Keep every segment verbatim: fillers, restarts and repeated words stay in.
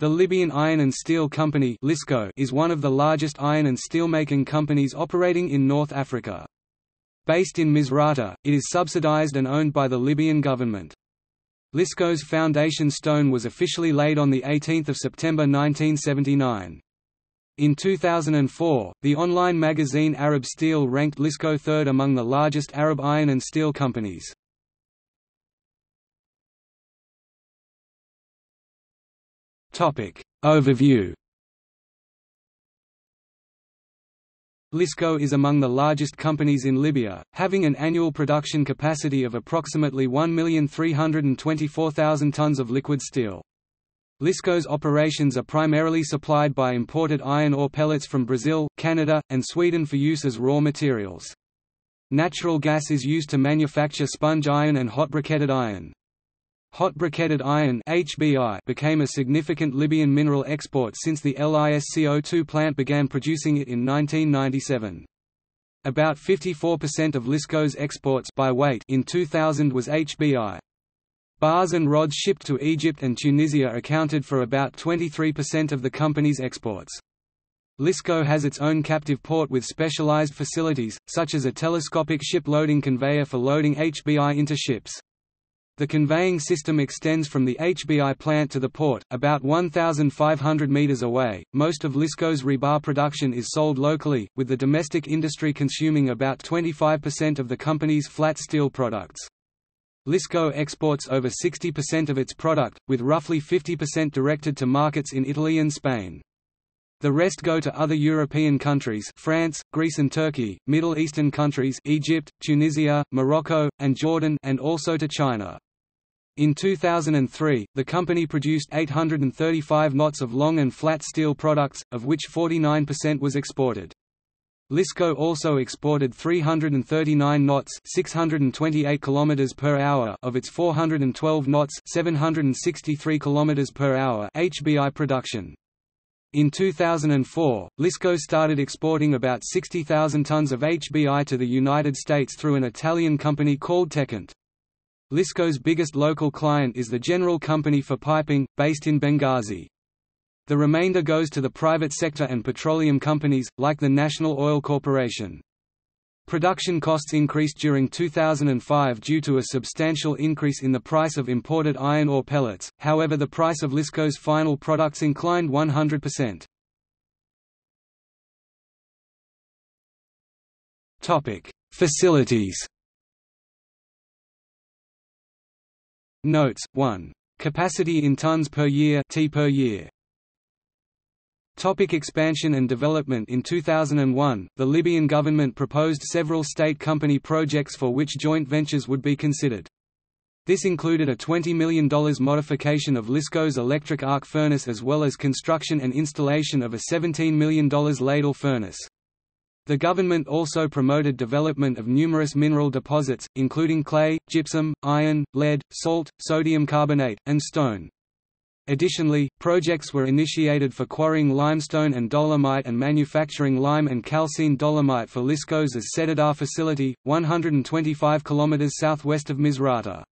The Libyan Iron and Steel Company is one of the largest iron and steelmaking companies operating in North Africa. Based in Misrata, it is subsidized and owned by the Libyan government. L I S C O's foundation stone was officially laid on eighteenth of September nineteen seventy-nine. In two thousand four, the online magazine Arab Steel ranked L I S C O third among the largest Arab iron and steel companies. Topic overview. L I S C O is among the largest companies in Libya, having an annual production capacity of approximately one million three hundred twenty-four thousand tons of liquid steel. L I S C O's operations are primarily supplied by imported iron ore pellets from Brazil, Canada, and Sweden for use as raw materials. Natural gas is used to manufacture sponge iron and hot briquetted iron. Hot briquetted iron (H B I) became a significant Libyan mineral export since the L I S C O two plant began producing it in nineteen ninety-seven. About fifty-four percent of L I S C O's exports by weight in two thousand was H B I. Bars and rods shipped to Egypt and Tunisia accounted for about twenty-three percent of the company's exports. L I S C O has its own captive port with specialized facilities, such as a telescopic ship loading conveyor for loading H B I into ships. The conveying system extends from the H B I plant to the port, about one thousand five hundred meters away. Most of L I S C O's rebar production is sold locally, with the domestic industry consuming about twenty-five percent of the company's flat steel products. L I S C O exports over sixty percent of its product, with roughly fifty percent directed to markets in Italy and Spain. The rest go to other European countries, France, Greece and Turkey, Middle Eastern countries, Egypt, Tunisia, Morocco, and Jordan, and also to China. In two thousand three, the company produced eight hundred thirty-five knots of long and flat steel products, of which forty-nine percent was exported. L I S C O also exported three hundred thirty-nine knots, six hundred twenty-eight kilometers per hour of its four hundred twelve knots, seven hundred sixty-three kilometers per hour H B I production. In two thousand four, L I S C O started exporting about sixty thousand tons of H B I to the United States through an Italian company called Tekent. L I S C O's biggest local client is the General Company for Piping, based in Benghazi. The remainder goes to the private sector and petroleum companies, like the National Oil Corporation. Production costs increased during two thousand five due to a substantial increase in the price of imported iron ore pellets, however the price of L I S C O's final products inclined one hundred percent. Facilities. Notes one. Capacity in tons per year, T per year. Topic expansion and development. In two thousand one, the Libyan government proposed several state company projects for which joint ventures would be considered. This included a twenty million dollars modification of L I S C O's electric arc furnace as well as construction and installation of a seventeen million dollars ladle furnace. The government also promoted development of numerous mineral deposits, including clay, gypsum, iron, lead, salt, sodium carbonate, and stone. Additionally, projects were initiated for quarrying limestone and dolomite and manufacturing lime and calcined dolomite for L I S C O's Sedadar facility, one hundred twenty-five kilometers southwest of Misrata.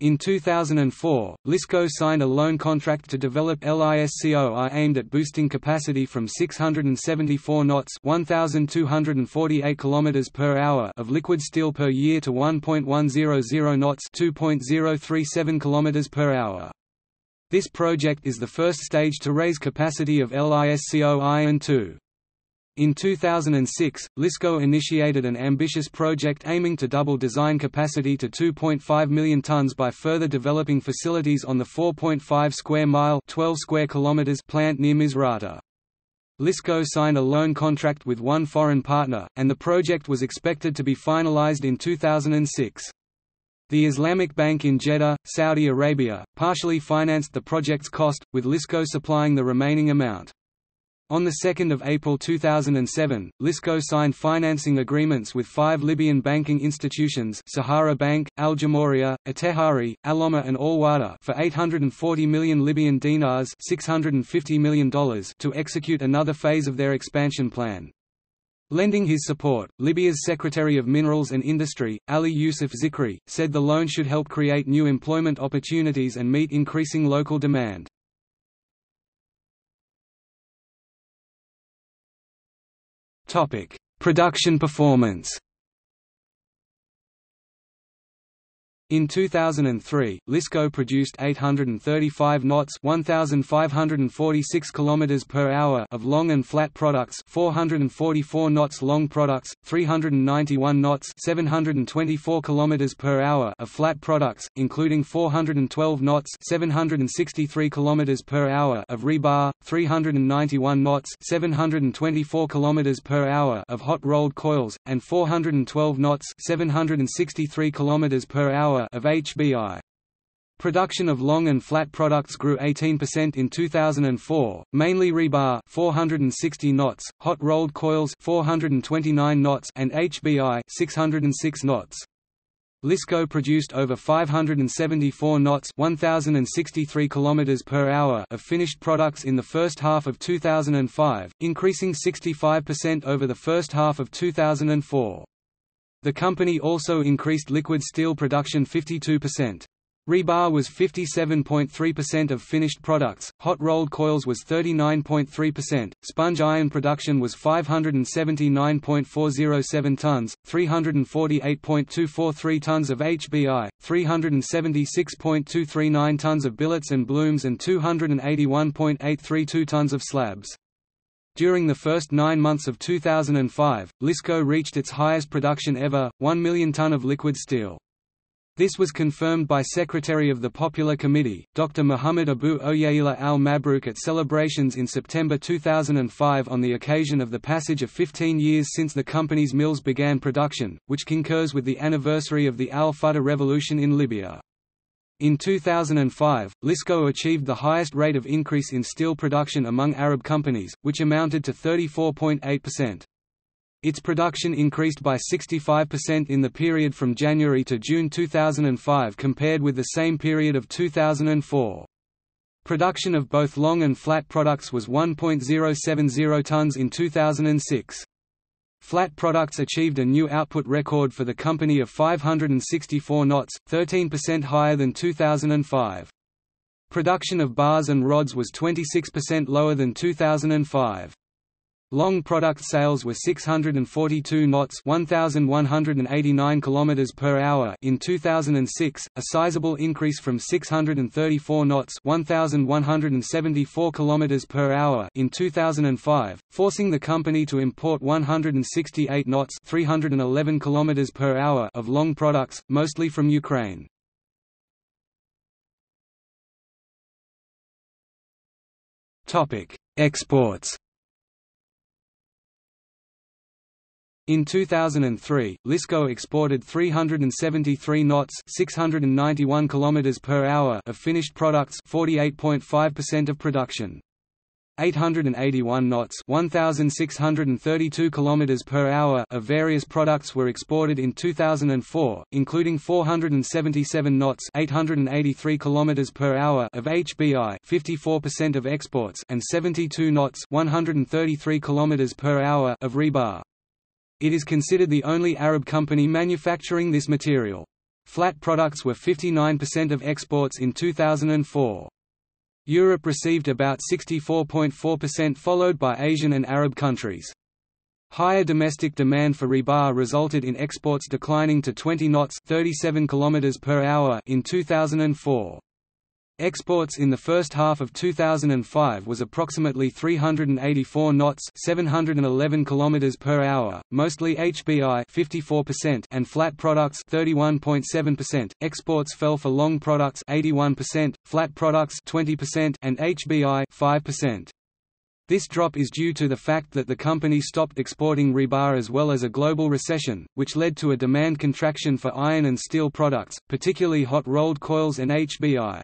In two thousand four, L I S C O signed a loan contract to develop L I S C O R aimed at boosting capacity from six hundred seventy-four knots, one thousand two hundred forty-eight kilometers per hour of liquid steel per year to one thousand one hundred knots, two thousand thirty-seven kilometers per hour. This project is the first stage to raise capacity of L I S C O I and two. In two thousand six, L I S C O initiated an ambitious project aiming to double design capacity to two point five million tons by further developing facilities on the four point five square mile twelve square kilometers plant near Misrata. L I S C O signed a loan contract with one foreign partner, and the project was expected to be finalized in two thousand six. The Islamic Bank in Jeddah, Saudi Arabia, partially financed the project's cost, with L I S C O supplying the remaining amount. On the second of April two thousand seven, L I S C O signed financing agreements with five Libyan banking institutions: Sahara Bank, Al-Jumhuriya, Etehari, Alama, and Alwada, for eight hundred forty million Libyan dinars, six hundred fifty million dollars, to execute another phase of their expansion plan. Lending his support, Libya's Secretary of Minerals and Industry, Ali Youssef Zikri, said the loan should help create new employment opportunities and meet increasing local demand. Topic: Production performance. In two thousand three, Lisco produced eight hundred thirty-five knots one thousand five hundred forty-six kilometers per hour of long and flat products, four hundred forty-four knots long products, three hundred ninety-one knots seven hundred twenty-four kilometers per hour of flat products, including four hundred twelve knots seven hundred sixty-three kilometers per hour of rebar, three hundred ninety-one knots seven hundred twenty-four kilometers per hour of hot rolled coils, and four hundred twelve knots seven hundred sixty-three kilometers per hour of H B I. Production of long and flat products grew eighteen percent in two thousand four, mainly rebar four hundred sixty knots, hot rolled coils four hundred twenty-nine knots and H B I six hundred six knots. Lisco produced over five hundred seventy-four knots one thousand sixty-three kilometers per hour of finished products in the first half of two thousand five, increasing sixty-five percent over the first half of two thousand four. The company also increased liquid steel production fifty-two percent. Rebar was fifty-seven point three percent of finished products, hot rolled coils was thirty-nine point three percent, sponge iron production was five hundred seventy-nine point four zero seven tons, three hundred forty-eight point two four three tons of H B I, three hundred seventy-six point two three nine tons of billets and blooms and two hundred eighty-one point eight three two tons of slabs. During the first nine months of two thousand five, Lisco reached its highest production ever, one million tons of liquid steel. This was confirmed by Secretary of the Popular Committee, Doctor Muhammad Abu Oya'ila al-Mabruk at celebrations in September two thousand five on the occasion of the passage of fifteen years since the company's mills began production, which concurs with the anniversary of the Al-Fatah revolution in Libya. In two thousand five, Lisco achieved the highest rate of increase in steel production among Arab companies, which amounted to thirty-four point eight percent. Its production increased by sixty-five percent in the period from January to June two thousand five compared with the same period of two thousand four. Production of both long and flat products was one thousand seventy tons in two thousand six. Flat products achieved a new output record for the company of five hundred sixty-four knots, thirteen percent higher than two thousand five. Production of bars and rods was twenty-six percent lower than two thousand five. Long product sales were six hundred forty-two knots one thousand one hundred eighty-nine kilometers per hour in two thousand six, a sizable increase from six hundred thirty-four knots one thousand one hundred seventy-four kilometers per hour in two thousand five, forcing the company to import one hundred sixty-eight knots three hundred eleven kilometers per hour of long products, mostly from Ukraine. Topic: Exports. In two thousand three, Lisco exported three hundred seventy-three knots (six hundred ninety-one kilometers per hour) of finished products, forty-eight point five percent of production. eight hundred eighty-one knots (one thousand six hundred thirty-two kilometers per hour) of various products were exported in two thousand four, including four hundred seventy-seven knots (eight hundred eighty-three kilometers per hour) of H B I, fifty-four percent of exports, and seventy-two knots (one hundred thirty-three kilometers per hour) of rebar. It is considered the only Arab company manufacturing this material. Flat products were fifty-nine percent of exports in two thousand four. Europe received about sixty-four point four percent, followed by Asian and Arab countries. Higher domestic demand for rebar resulted in exports declining to twenty knots (thirty-seven kilometers per hour) in two thousand four. Exports in the first half of two thousand five was approximately three hundred eighty-four knots (seven hundred eleven kilometers per hour), mostly H B I (fifty-four percent) and flat products (thirty-one point seven percent). Exports fell for long products (eighty-one percent), flat products (twenty percent), and H B I (five percent). This drop is due to the fact that the company stopped exporting rebar as well as a global recession, which led to a demand contraction for iron and steel products, particularly hot rolled coils and H B I.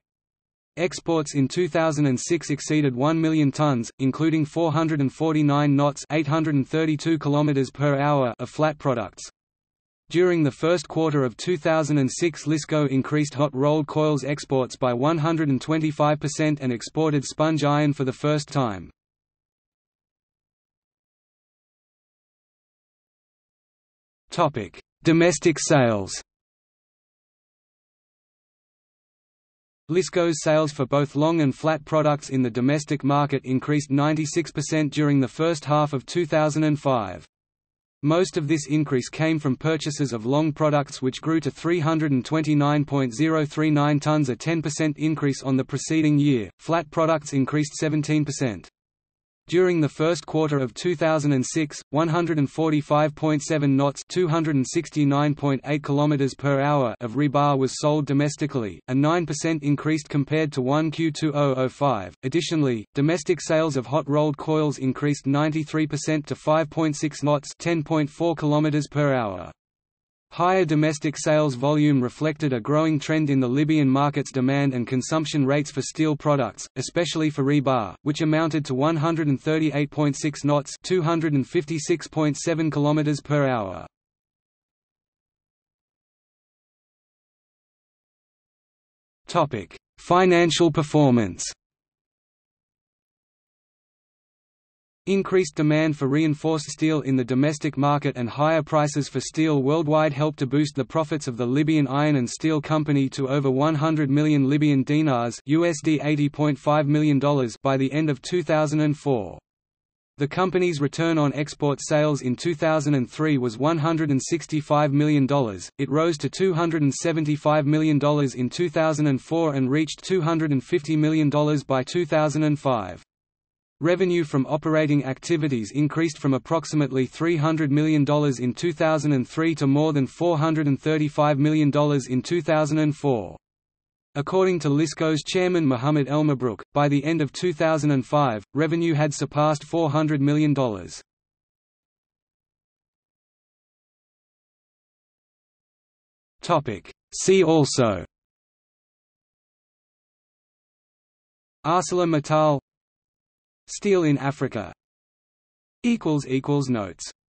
Exports in two thousand six exceeded one million tons, including four hundred forty-nine knots (eight hundred thirty-two kilometers per hour) of flat products. During the first quarter of two thousand six, Lisco increased hot rolled coils exports by one hundred twenty-five percent and exported sponge iron for the first time. Topic: Domestic sales. Lisco's sales for both long and flat products in the domestic market increased ninety-six percent during the first half of two thousand five. Most of this increase came from purchases of long products, which grew to three hundred twenty-nine thousand thirty-nine tons, a ten percent increase on the preceding year. Flat products increased seventeen percent. During the first quarter of two thousand six, one hundred forty-five point seven knots (two hundred sixty-nine point eight kilometers per hour) of rebar was sold domestically, a nine percent increase compared to first quarter two thousand five. Additionally, domestic sales of hot rolled coils increased ninety-three percent to five point six knots (ten point four kilometers per hour). Higher domestic sales volume reflected a growing trend in the Libyan market's demand and consumption rates for steel products, especially for rebar, which amounted to one hundred thirty-eight point six knots (two hundred fifty-six point seven kilometers per hour). Topic: Financial performance. Increased demand for reinforced steel in the domestic market and higher prices for steel worldwide helped to boost the profits of the Libyan Iron and Steel Company to over one hundred million Libyan dinars (U S D eighty point five million dollars) by the end of two thousand four. The company's return on export sales in two thousand three was one hundred sixty-five million dollars, it rose to two hundred seventy-five million dollars in two thousand four and reached two hundred fifty million dollars by two thousand five. Revenue from operating activities increased from approximately three hundred million dollars in two thousand three to more than four hundred thirty-five million dollars in two thousand four. According to L I S C O's chairman Muhammad al-Mabruk, by the end of two thousand five, revenue had surpassed four hundred million dollars. See also: ArcelorMittal, Steel in Africa. Notes